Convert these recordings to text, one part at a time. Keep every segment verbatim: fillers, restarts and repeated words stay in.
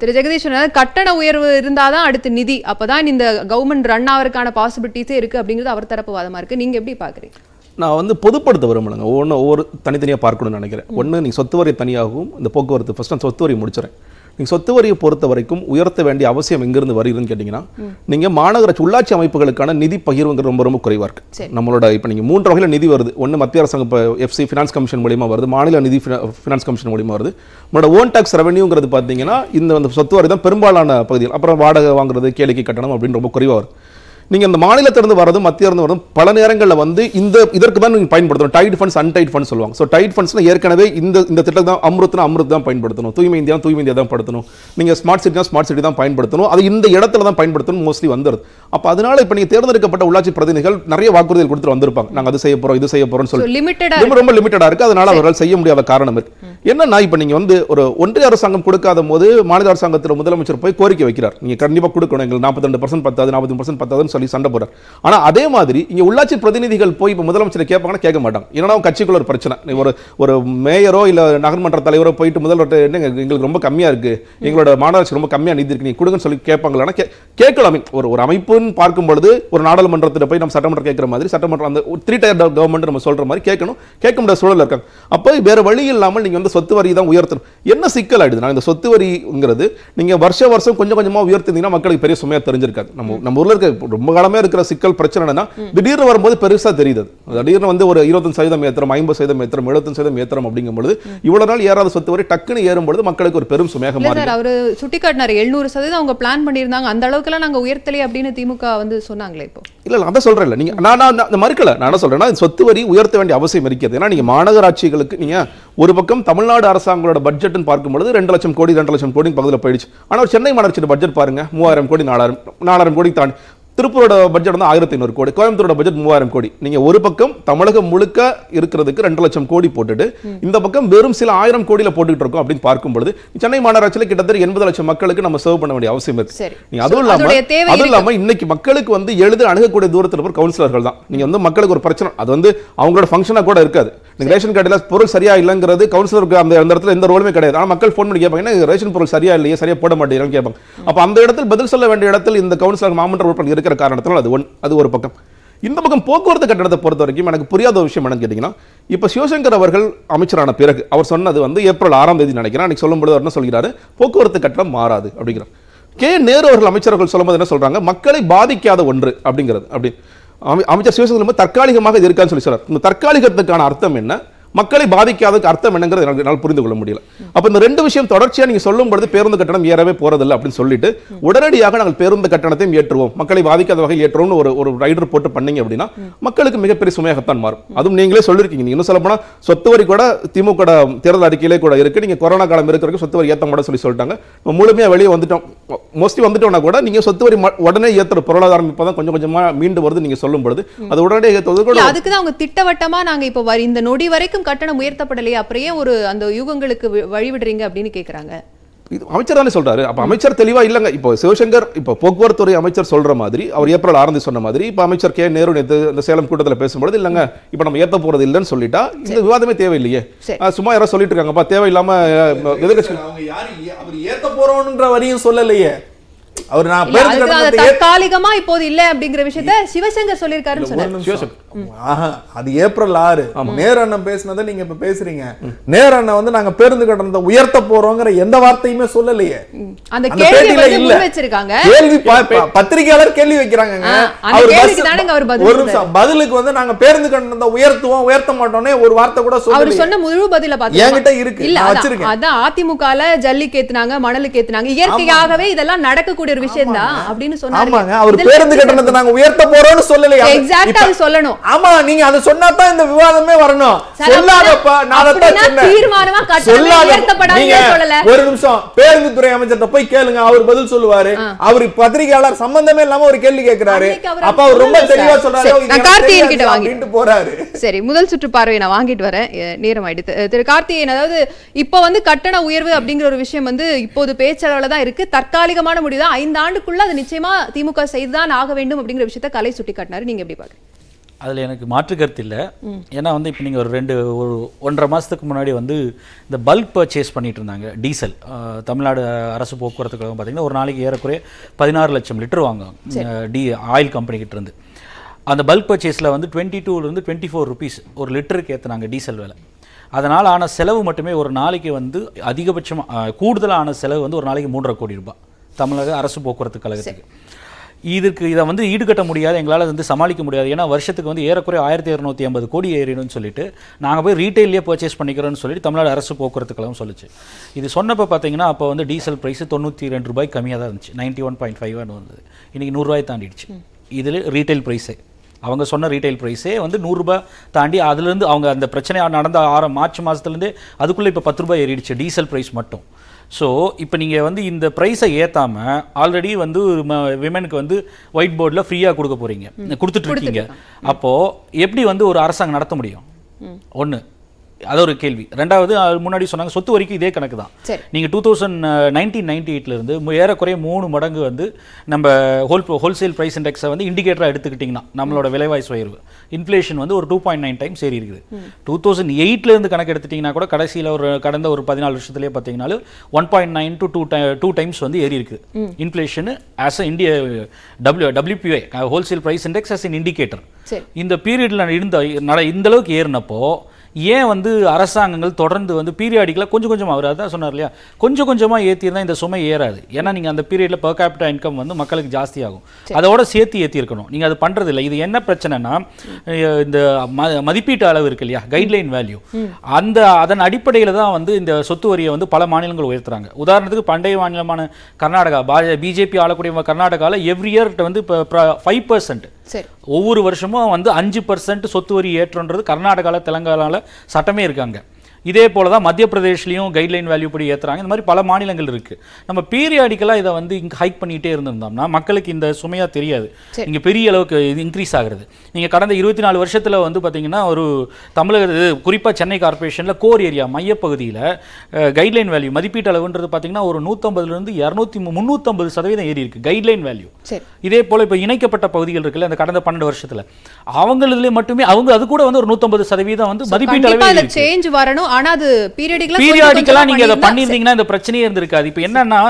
திரு ஜெகதீஷன், கட்டண உயர்வு இருந்தால் தான் அடுத்து நிதி, அப்போ தான் இந்த கவர்மெண்ட் ரன் ஆகிறதுக்கான பாசிபிலிட்டிஸே இருக்குது அப்படிங்கிறது அவர் தரப்பு வாதமாக இருக்குது. நீங்கள் எப்படி பார்க்குறீங்க? நான் வந்து பொதுப்படுத்த விரும்பலைங்க, ஒவ்வொன்று ஒவ்வொரு தனித்தனியாக பார்க்கணும்னு நினைக்கிறேன். ஒன்று, நீங்கள் சொத்து வரி தனியாகவும் இந்த போக்குவரத்து. ஃபஸ்ட் நான் சொத்து வரி முடிச்சுறேன். நீங்கள் சொத்து வரியை பொறுத்த வரைக்கும் உயர்த்த வேண்டிய அவசியம் எங்கேருந்து வருகிறதுன்னு கேட்டிங்கன்னா, நீங்கள் மாநகராட்சி உள்ளாட்சி அமைப்புகளுக்கான நிதி பகிர்வுங்கிற ரொம்ப ரொம்ப குறைவாக இருக்குது. நம்மளோட இப்போ நீங்கள் மூன்று வகையில் நிதி வருது. ஒன்று மத்திய அரசாங்க இப்போ எஃப்சி ஃபினான்ஸ் கமிஷன் மூலிமா வருது, மாநில நிதி ஃபினான்ஸ் கமிஷன் மூலிமா வருது. நம்மளோட ஓன் டாக்ஸ் ரெவன்யூங்கிறது பார்த்தீங்கன்னா இந்த வந்து சொத்து வரி தான் பெரும்பாலான பகுதியில். அப்புறம் வாடகை வாங்குறது, கேளிக்கை கட்டணம் அப்படின்னு ரொம்ப குறைவாக வருது. நீங்கள் இந்த மாநிலத்திலிருந்து வரதும் மத்தியிலிருந்து வரதும் பல நேரங்களில் வந்து இந்த இதற்கு தான் நீங்கள் பயன்படுத்தணும். டைட் ஃபண்ட்ஸ், அன்டைட் ஃபண்ட்ஸ் சொல்லுவாங்க. ஸோ டைட் ஃபண்ட்ஸ்னால் ஏற்கனவே இந்த இந்த திட்டத்தை தான் அமிர்த்னா அமிர்த் தான் பயன்படுத்தணும், தூய்மை இந்தியா தூய்மை இந்தியா தான் படுத்தணும், நீங்கள் ஸ்மார்ட் சிட்டினா ஸ்மார்ட் சிட்டி தான் பயன்படுத்தணும், அது இந்த இடத்துல தான் பயன்படுத்தணும் மோஸ்ட்லி வந்துடுது. அப்போ அதனால் இப்போ நீங்கள் தேர்ந்தெடுக்கப்பட்ட உள்ளாட்சி பிரதிநிதிகள் நிறைய வாக்குறுதிகள் கொடுத்துட்டு வந்திருப்பாங்க, நாங்கள் அது செய்ய போகிறோம் இது செய்ய போகிறோம்னு சொல்லி ரொம்ப ரொம்ப லிமிட்டடாக இருக்குது. அதனால் அவர்கள் செய்ய முடியாத காரணம் இருக்குது. என்னன்னா, இப்போ நீங்கள் வந்து ஒரு ஒன்றிய அரசாங்கம் கொடுக்காத போது மாநில அரசாங்கத்தில் முதலமைச்சர் போய் கோரிக்கை வைக்கிறார், நீங்கள் கண்டிப்பாக கொடுக்கணும், எங்களுக்கு நாற்பத்தி ரெண்டு பர்சன்ட் பத்தாவது நாற்பத்தி பர்சன்ட் பத்தாவதுன்னு சொல்லி சண்டை போடுறார். ஆனால் அதே மாதிரி இங்கே உள்ளாட்சி பிரதிநிதிகள் போய் இப்போ முதலமைச்சரை கேட்பாங்கன்னா கேட்க மாட்டாங்க. ஏன்னா கட்சிக்குள்ள ஒரு பிரச்சனை, ஒரு ஒரு மேயரோ இல்லை நகர்மன்ற தலைவரோ போயிட்டு முதல்வர்கிட்ட என்ன எங்களுக்கு ரொம்ப கம்மியாக இருக்குது, எங்களோட மாநகராட்சி ரொம்ப கம்மியாக நிதி இருக்குது, நீங்கள் கொடுங்கன்னு சொல்லி கேட்பாங்களான்னா கேட்கலாமே. ஒரு ஒரு அமைப்புன்னு பார்க்கும்பொழுது ஒரு நாடாளுமன்றத்தில் போய் நம்ம சட்டமன்றம் கேட்குற மாதிரி, சட்டமன்றம் அந்த த்ரீ டயர் கவர்மெண்ட் நம்ம சொல்கிற மாதிரி கேட்கணும், கேட்க முடியாத சூழலில் இருக்காங்க. அப்போ வேறு வழி இல்லாமல் நீங்கள் வந்து சொத்து வரி தான் உயர்த்தணும். என்ன சிக்கல் ஆயிடுது, நான் இந்த சொத்து வரிங்கிறது நீங்க வருஷ வருஷம் கொஞ்சம் கொஞ்சமா உயர்த்தினீங்கன்னா மக்களுக்கு பெரிய சுமையா தெரிஞ்சிருக்காது. நம்ம நம்ம ஊர்ல இருக்க ரொம்ப காலமே இருக்கிற சிக்கல் பிரச்சனைனா திடீர்னு வரும்போது பெருசா தெரியுது. திடீர்னு வந்து ஒரு இருபத்தஞ்சு சதவீதம் ஏத்திரம், ஐம்பது சதவீதம் ஏத்திரம், எழுபத்தஞ்சு சதவீதம் ஏத்திரம் அப்படிங்கும்போது இவ்வளவு நாள் ஏறாத சொத்து வரி டக்குன்னு ஏறும்போது மக்களுக்கு ஒரு பெரும் சுமையாக மாறுது. அவர் சுட்டிக்காட்டினார் எழுநூறு சதவீதம் அவங்க பிளான் பண்ணியிருந்தாங்க, அந்த அளவுக்கு எல்லாம் நாங்க உயர்த்தலை அப்படின்னு திமுக வந்து சொன்னாங்களே. இப்போ இல்ல இல்ல அதான் சொல்றேன், நீங்க நான் மறுக்கல, நான் என்ன சொல்றேன்னா சொத்து வரி உயர்த்த வேண்டிய அவசியம் இருக்கிறது. ஏன்னா நீங்க மாநகராட்சிகளுக்கு நீங்க ஒரு பக்கம் தமிழ்நாடு அரசாங்கங்களோட பட்ஜெட்னு பார்க்கும்போது ரெண்டு லட்சம் கோடி ரெண்டு லட்சம் கோடி பகுதியில் போயிடுச்சு. ஆனால் சென்னை மாநகராட்சியோட பட்ஜெட் பாருங்க, மூவாயிரம் கோடி நாலாயிரம் நாலாயிரம் கோடி தாண்டி. திருப்பூரோட பட்ஜெட் வந்து ஆயிரத்தி ஐநூறு கோடி, கோயம்புத்தூரோட பட்ஜெட் மூவாயிரம் கோடி. நீங்க ஒரு பக்கம் தமிழகம் முழுக்க இருக்கிறதுக்கு ரெண்டு லட்சம் கோடி போட்டுட்டு இந்த பக்கம் வெறும் சில ஆயிரம் கோடியில போட்டுட்டு இருக்கோம் அப்படின்னு பார்க்கும்போது சென்னை மாநகராட்சியில கிட்டத்தட்ட எண்பது லட்சம் மக்களுக்கு நம்ம சர்வ் பண்ண வேண்டிய அவசியம் இருக்கு. அதுவும் இல்லாம அதுவும் இல்லாம இன்னைக்கு மக்களுக்கு வந்து எளிது அணுகக்கூடிய தூரத்தில் இருக்கிற கவுன்சிலர்கள் தான். நீங்க வந்து மக்களுக்கு ஒரு பிரச்சனை, அது வந்து அவங்களோட ஃபங்க்ஷனா கூட இருக்காது. ரேஷன் கார்டுல பொருள் சரியா இல்லைங்கிறது கவுன்சிலருக்கு அந்த இடத்துல எந்த ரோலுமே கிடையாது. ஆனால் மக்கள் ஃபோன் பண்ணி கேட்பாங்க, ஏன்னா ரேஷன் பொருள் சரியா இல்லையே, சரியா போட மாட்டேங்கிறான்னு கேட்பாங்க. அப்போ அந்த இடத்துல பதில் சொல்ல வேண்டிய இடத்துல இந்த கவுன்சிலர் மாமன்ற உறுப்பினர் இருக்கிற காரணத்தினால அது ஒன் அது ஒரு பக்கம். இந்த பக்கம் போக்குவரத்து கட்டணத்தை பொறுத்த வரைக்கும் எனக்கு புரியாத ஒரு விஷயம் என்னன்னு கேட்டிங்கன்னா, இப்போ சிவசங்கர் அவர்கள் அமைச்சரான பிறகு அவர் சொன்னது வந்து ஏப்ரல் ஆறாம் தேதி நினைக்கிறேன் அன்னைக்கு சொல்லும்போது அவர் என்ன சொல்கிறாரு, போக்குவரத்து கட்டணம் மாறாது அப்படிங்கிறார். கே நேரு அவர்கள் அமைச்சர்கள் சொல்லும்போது என்ன சொல்றாங்க, மக்களை பாதிக்காத ஒன்று அப்படிங்கிறது. அப்படி அமைச்சர் சிவசங்கர் தற்காலிகமாக இருக்கான்னு சொல்லி சொல்றாரு. இந்த தற்காலிகத்துக்கான அர்த்தம் என்ன, மக்களை பாதிக்காததுக்கு அர்த்தம் என்னங்கிறது என்னால் புரிந்து கொள்ள முடியல. அப்போ இந்த ரெண்டு விஷயம் தொடர்ச்சியாக நீங்கள் சொல்லும்பொழுது பேருந்து கட்டணம் ஏறவே போறதில்லை அப்படின்னு சொல்லிட்டு உடனடியாக நாங்கள் பேருந்து கட்டணத்தையும் ஏற்றுவோம், மக்களை பாதிக்காத வகையில் ஏற்றுவோம்னு ஒரு ஒரு ரைடர் போட்டு பண்ணீங்க அப்படின்னா மக்களுக்கு மிகப்பெரிய சுமையாகத்தான் மாறும். அதுவும் நீங்களே சொல்லியிருக்கீங்க, நீங்கள் இன்னும் சொல்லப்போனால் சொத்து வரி கூட திமுக தேர்தல் அறிக்கையிலே கூட இருக்குது. நீங்கள் கொரோனா காலம் இருக்கிறதுக்கு சொத்து வரி ஏற்ற மாட்டோம்னு சொல்லி சொல்லிட்டாங்க. நம்ம முழுமையாக வெளியே வந்துட்டோம், மோஸ்ட்லி வந்துட்டோம்னா கூட நீங்கள் சொத்து வரி உடனே ஏற்றுற பொருளாதாரம் இப்போ தான் கொஞ்சம் கொஞ்சமாக மீண்டு வருது. நீங்கள் சொல்லும்பொழுது அது உடனே ஏற்றுவது கூட அதுக்கு தான் அவங்க திட்டவட்டமாக நாங்கள் இப்போ இந்த நொடி வரைக்கும் கட்டணம் உயர்த்தப்படலையா, அப்புறம் ஒரு அந்த யுகங்களுக்கு வழிவிடுறீங்க அப்படின்னு கேக்குறாங்க. இது அமைச்சர் தானே சொல்றாரு, அப்ப அமைச்சர் தெளிவா இல்லங்க. இப்போ சிவசங்கர் இப்போ போக்குவரத்து துறை அமைச்சர் சொல்ற மாதிரி, அவர் ஏப்ரல் ஆரம்பி சொன்ன மாதிரி, இப்போ அமைச்சர் கே நேரு நேற்று அந்த சேலம் கூட்டத்தில் பேசும்போது இல்லங்க இப்போ நம்ம ஏற்ற போறது இல்லைன்னு சொல்லிட்டா இந்த விவாதமே தேவையில்லையே, சும்மா யாரோ சொல்லிட்டு இருக்காங்கப்பா தேவையில்லாம. எதிர்கட்சி அவர் ஏற்ற போறோம்ன்ற வரையும் சொல்லலையே, தற்காலிகமா இப்போது இல்ல அப்படிங்கிற விஷயத்தை சிவசங்கர் சொல்லியிருக்காரு. ஏப்ரல் ஆறு நேரு அண்ணன் பேசினதை நீங்க இப்ப பேசுறீங்க. நேரு அண்ணன் வந்து நாங்க பேருந்து கட்டணத்தை உயர்த்த போறோங்கிற எந்த வார்த்தையுமே சொல்லலையே. அந்த கேள்வியில இல்ல வச்சிருக்காங்க, கேள்வி பத்திரிகையாளர் கேள்வி வைக்கிறாங்க. ஒரு நிமிஷம் பதிலுக்கு வந்து நாங்க பேருந்து கட்டணத்தை உயர்த்துவோம் உயர்த்த மாட்டோம்னே ஒரு வார்த்தை கூட அவர் சொன்ன முழு பதில பாத்தீங்கன்னா இருக்கு இல்ல வச்சிருக்கேன். அதான் அதிமுகல ஜல்லிக்கு ஏத்துனாங்க, மணலுக்கு ஏத்துனாங்க, இயற்கையாகவே இதெல்லாம் நடக்கக்கூடிய ஒரு விஷயம் தான் அப்படின்னு சொன்னாரு. ஆமாங்க, அவர் பேருந்து கட்டணத்தை நாங்க உயர்த்த போறோம்னு சொல்லலையா? எக்ஸாக்ட்டா சொல்லணும். ஆமா, நீங்க அத சொன்னாதா இந்த விவாதமே வரணும். சொல்லாதப்பா, நான் அத சொன்னேன். தீர்மானமா கட்டணம் உயர்த்தப்படாதுன்னு சொல்லல. ஒரு நிமிஷம் பேருந்து துறை அமைச்சர்ட்ட போய் கேளுங்க, அவர் பதில் சொல்லுவாரு. அவர் பத்திரிகையாளர் சம்பந்தமே இல்லாம ஒரு கேள்வி கேக்குறாரு. அப்ப அவர் ரொம்ப தெளிவா சொல்றாரு, நான் கார்த்தியை கிட்ட வாங்கிட்டு போறாரு. சரி, முதல் சுற்று பார்வை நான் வாங்கிட்டு வரேன், நேரம் ஆயிடுச்சு. திரு கார்த்தியன், அதாவது இப்போ வந்து கட்டண உயர்வு அப்படிங்கிற ஒரு விஷயம் வந்து இப்போது பேச்சளவுல தான் இருக்கு. தற்காலிகமான முடிவு தான், ஐந்து ஆண்டுக்குள்ள அது நிச்சயமா திமுக செய்துதான் ஆக வேண்டும் அப்படிங்கிற விஷயத்தை கலை சுட்டிக்காட்டினாரு. நீங்க எப்படி பாக்குறீங்க? அதில் எனக்கு மாற்று கருத்து இல்லை. ஏன்னா வந்து இப்போ நீங்கள் ஒரு ரெண்டு ஒரு ஒன்றரை மாதத்துக்கு முன்னாடி வந்து இந்த பல்க் பர்ச்சேஸ் பண்ணிகிட்டு இருந்தாங்க. டீசல் தமிழ்நாடு அரசு போக்குவரத்துக்கு பார்த்திங்கன்னா ஒரு நாளைக்கு ஏறக்குறைய பதினாறு லட்சம் லிட்டர் வாங்குவாங்க டி ஆயில் கம்பெனிக்கிட்டேருந்து. அந்த பல்க் பர்ச்சேஸில் வந்து டுவெண்ட்டி டூலேருந்து டுவெண்ட்டி ஃபோர் ருபீஸ் ஒரு லிட்டருக்கு ஏற்றுனாங்க டீசல் விலை. அதனால் ஆன செலவு மட்டுமே ஒரு நாளைக்கு வந்து அதிகபட்சமாக கூடுதலான செலவு வந்து ஒரு நாளைக்கு மூன்றரை கோடி ரூபாய் தமிழக அரசு போக்குவரத்து கழகத்துக்கு. இதுக்கு இதை வந்து ஈடுகட்ட முடியாது, எங்களால் வந்து சமாளிக்க முடியாது. ஏன்னா வருஷத்துக்கு வந்து ஏறக்குறைய ஆயிரத்தி இரநூத்தி ஐம்பது கோடி ஏறிடும்னு சொல்லிட்டு நாங்கள் போய் ரீட்டைல்லே பர்ச்சேஸ் பண்ணிக்கிறோன்னு சொல்லிட்டு தமிழ்நாடு அரசு போக்குவரத்து கழகம் சொல்லிச்சு. இது சொன்னப்போ பார்த்தீங்கன்னா அப்போ வந்து டீசல் ப்ரைஸ் தொண்ணூற்றி ரெண்டு ரூபாய் கம்மியாக தான் இருந்துச்சு, நைன்ட்டி ஒன் பாயிண்ட் ஃபைவ் வந்தது. இன்றைக்கி நூறுரூவாய் தாண்டிடுச்சு. இதில் ரீட்டைல் ப்ரைஸே அவங்க சொன்ன ரீட்டைல் ப்ரைஸே வந்து நூறுரூபா தாண்டி அதுலேருந்து அவங்க அந்த பிரச்சனை நடந்த ஆறு மார்ச் மாதத்துலேருந்தே அதுக்குள்ளே இப்போ பத்து ரூபாய் ஏறிடுச்சு டீசல் ப்ரைஸ் மட்டும். ஸோ இப்போ நீங்கள் வந்து இந்த ப்ரைஸை ஏற்றாமல் ஆல்ரெடி வந்து விமெனுக்கு வந்து ஒயிட் போர்டில் ஃப்ரீயாக கொடுக்க போகிறீங்க, கொடுத்துட்ருக்கீங்க. அப்போது எப்படி வந்து ஒரு அரசாங்கம் நடத்த முடியும்? ஒன்று, அது ஒரு கேள்வி. ரெண்டாவது, முன்னாடி சொன்னாங்க சொத்து வரைக்கும் இதே கணக்கு தான். நீங்கள் டூ தௌசண்ட் நைன்டீன் நைன்டி எயிட்லேருந்து ஏறக்குறைய மூணு மடங்ு வந்து நம்ம ஹோல் ஹோல்சேல் ப்ரைஸ் இண்டெக்ஸை வந்து இண்டிகேட்டராக எடுத்துக்கிட்டிங்கன்னா நம்மளோட விலைவாய்ஸ் உயர்வு இன்ஃப்ளேஷன் வந்து ஒரு டூ பாயிண்ட் நைன் டைம் சரி இருக்குது. டூ தௌசண்ட் எயிட்லேருந்து கணக்கு எடுத்துட்டிங்கன்னா கூட கடைசியில் ஒரு கடந்த ஒரு பதினாலு வருஷத்துலேயே பார்த்தீங்கன்னாலும் one point nine to two டை டூ டைம்ஸ் வந்து ஏறி இருக்குது inflation as a India W WPI wholesale price index as an indicator. இந்த பீரியடில் இருந்த நட இந்தளவுக்கு ஏறினப்போ ஏன் வந்து அரசாங்கங்கள் தொடர்ந்து வந்து பீரியாடிக்கலாக கொஞ்சம் கொஞ்சமாக அவர் அதான் சொன்னார் இல்லையா, கொஞ்சம் கொஞ்சமாக ஏற்றிருந்தால் இந்த சுமை ஏறாது. ஏன்னா நீங்கள் அந்த பீரியடில் பர் கேபிட்டா இன்கம் வந்து மக்களுக்கு ஜாஸ்தியாகும், அதோட சேர்த்து ஏற்றிருக்கணும். நீங்கள் அது பண்ணுறது இல்லை. இது என்ன பிரச்சனைனா இந்த மதிப்பீட்டு அளவு இருக்கு இல்லையா, கைட்லைன் வேல்யூ, அந்த அதன் அடிப்படையில் தான் வந்து இந்த சொத்து வரியை வந்து பல மாநிலங்கள் உயர்த்துறாங்க. உதாரணத்துக்கு பண்டைய மாநிலமான கர்நாடகா, பிஜேபி ஆளக்கூடிய கர்நாடகாவில் எவ்ரி இயர் வந்து இப்போ ஃபைவ் பர்சன்ட் ஒவ்வொரு வருஷமும் வந்து அஞ்சு பர்சன்ட் சொத்து வரி ஏற்றன்றது கர்நாடகாவில் தெலுங்கானாவில் சட்டமே இருக்காங்க. இதே போல தான் மத்திய பிரதேஷ்லையும் கைட்லைன் வேல்யூ படி ஏற்றுறாங்க. இந்த மாதிரி பல மாநிலங்கள் இருக்குது. நம்ம பீரியாடிக்கலாக இதை வந்து இங்கே ஹைக் பண்ணிகிட்டே இருந்திருந்தோம்னா மக்களுக்கு இந்த சுமையாக தெரியாது, இங்கே பெரிய அளவுக்கு இது இன்க்ரீஸ் ஆகிறது. நீங்கள் கடந்த இருபத்தி நாலு வருஷத்தில் வந்து பார்த்திங்கன்னா ஒரு தமிழக குறிப்பாக சென்னை கார்பரேஷனில் கோர் ஏரியா மையப்பகுதியில் கைட்லைன் வேல்யூ மதிப்பீட்டு அளவுன்றது பார்த்திங்கன்னா ஒரு நூற்றம்பதுலேருந்து இரநூத்தி முந்நூற்றம்பது சதவீதம் ஏறி இருக்குது கைட்லைன் வேல்யூ. இதே போல் இப்போ இணைக்கப்பட்ட பகுதிகள் இருக்குல்ல, அந்த கடந்த பன்னெண்டு வருஷத்தில் அவங்களதுலேயே மட்டுமே அவங்க அது கூட வந்து ஒரு நூற்றம்பது சதவீதம் வந்து மதிப்பீட்டு அளவு சேஞ்ச் வரணும். ஆனா அது பீரியடிக்கலா பீரியடிக்கலா நீங்க அத பண்ணிருந்தீங்கன்னா இந்த பிரச்சனையே இருந்திருக்காது. இப்போ என்னன்னா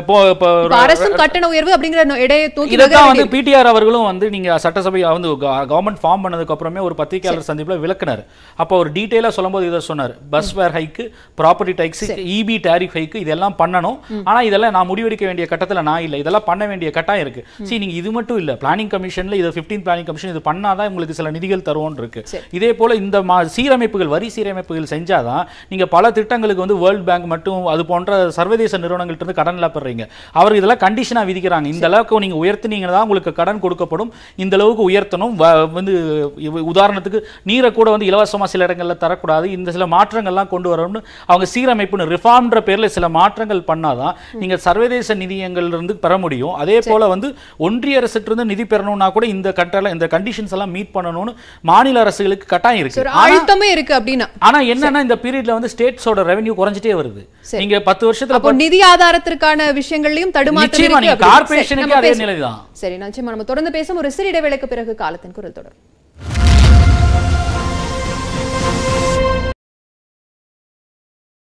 இப்போ அரசு கட்டண உயர்வு அப்படிங்கற இடையே தூக்கி இதெல்லாம் வந்து பிடிஆர் அவர்களும் வந்து நீங்க சட்டசபை வந்து கவர்மெண்ட் ஃபார்ம் பண்ணதுக்கு அப்புறமே ஒரு பத்திரிகையாளர் சந்திப்புல விளக்குனார். அப்ப ஒரு டீடைலா சொல்லும்போது இத சொன்னார், bus fare hike, property tax, EB tariff hike இதெல்லாம் பண்ணணும். ஆனா இதெல்லாம் நான் முடிவெடுக்க வேண்டிய கட்டத்துல நான் இல்ல, இதெல்லாம் பண்ண வேண்டிய கட்டாயம் இருக்கு. சீ நீங்க இது மட்டும் இல்ல, பிளானிங் கமிஷன்ல இது பதினைந்து பிளானிங் கமிஷன் இது பண்ணாதான் உங்களுக்கு சில நிதிகள் தருவோம் இருக்கு. இதே போல இந்த சீரமைப்புகள் வரி சீரமைப்புகள் செஞ்ச தான் நீங்க பல திட்டங்களுக்கு வந்து வேர்ல்ட் பேங்க் மட்டும் அது போன்ற சர்வதேச நிறுவனங்கள்ட்ட இருந்து கடன் எல்லாம் பெறீங்க. அவர் இதெல்லாம் கண்டிஷனா விதிக்கிறாங்க, இந்த அளவுக்கு நீங்க உயர்த்தினீங்கன்னா தான் உங்களுக்கு கடன் கொடுக்கப்படும், இந்த அளவுக்கு உயர்த்தணும். வந்து உதாரணத்துக்கு நீரை கூட வந்து இலவசமா சில இடங்கள்ல தரக்கூடாது, இந்த சில மாற்றங்கள்லாம் கொண்டு வரணும்னு அவங்க சீரமைப்புன்னு ரிஃபார்ம்ன்ற பேர்ல சில மாற்றங்கள் பண்ணாதான் நீங்க சர்வதேச நிதியங்கள்ல இருந்து பெற முடியும். அதே போல வந்து ஒன்றிய அரசுட்டு இருந்து நிதி பெறணும்னா கூட இந்த கட்டளை இந்த கண்டிஷன்ஸ் எல்லாம் மீட் பண்ணணும்னு மாநில அரசுகளுக்கு கட்டாயம் இருக்கு, அழுத்தமே இருக்கு அப்படின்னா. ஆனா என்னன்னா இந்த பீரியட்ல வந்து ஸ்டேட்ஸோட ரெவென்யூ குறைஞ்சிட்டே வருது. நீங்க பத்து வருஷத்துல அப்போ நிதி ஆதாரத்திற்கான விஷயங்களையும் தடுமாற்றம் இருக்கு. கார்ப்பரேஷனுக்கு அதே நிலைதான். சரி, நிச்சயமா நம்ம தொடர்ந்து பேசும். ஒரு சிறிய இடைவேளைக்கு பிறகு காலத்தின் குரல் தொடரும்.